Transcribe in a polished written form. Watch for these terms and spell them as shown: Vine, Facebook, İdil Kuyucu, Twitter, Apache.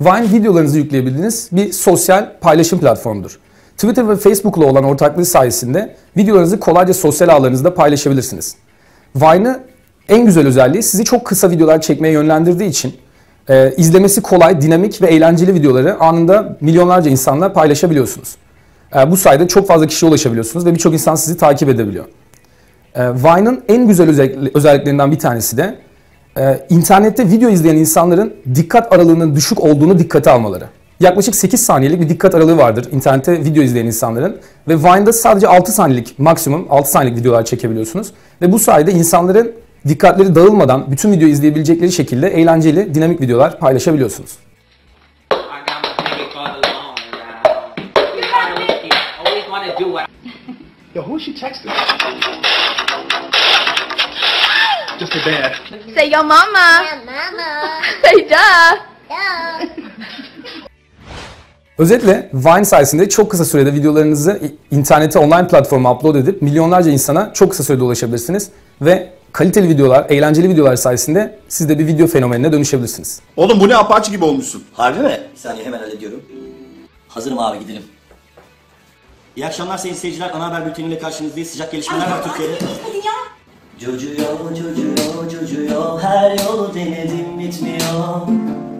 Vine videolarınızı yükleyebildiğiniz bir sosyal paylaşım platformudur. Twitter ve Facebook'la olan ortaklığı sayesinde videolarınızı kolayca sosyal ağlarınızda paylaşabilirsiniz. Vine'ın en güzel özelliği sizi çok kısa videolar çekmeye yönlendirdiği için izlemesi kolay, dinamik ve eğlenceli videoları anında milyonlarca insanla paylaşabiliyorsunuz. Bu sayede çok fazla kişiye ulaşabiliyorsunuz ve birçok insan sizi takip edebiliyor. Vine'ın en güzel özelliklerinden bir tanesi de internette video izleyen insanların dikkat aralığının düşük olduğunu dikkate almaları. Yaklaşık 8 saniyelik bir dikkat aralığı vardır internette video izleyen insanların ve Vine'da sadece 6 saniyelik, maksimum 6 saniyelik videolar çekebiliyorsunuz ve bu sayede insanların dikkatleri dağılmadan bütün videoyu izleyebilecekleri şekilde eğlenceli, dinamik videolar paylaşabiliyorsunuz. Say your mama. Say Özetle Vine sayesinde çok kısa sürede videolarınızı internete, online platforma upload edip milyonlarca insana çok kısa sürede ulaşabilirsiniz ve kaliteli videolar, eğlenceli videolar sayesinde siz de bir video fenomenine dönüşebilirsiniz. Oğlum bu ne, Apache gibi olmuşsun. Harbi mi? Bir saniye, hemen hallediyorum. Hazırım abi, gidelim. İyi akşamlar sayın seyirciler. Ana haber bülteniyle karşınızdayız. Sıcak gelişmeler var Türkiye'de. Cocuyor, cocuyor, cocuyor. Her yolu denedim, bitmiyor.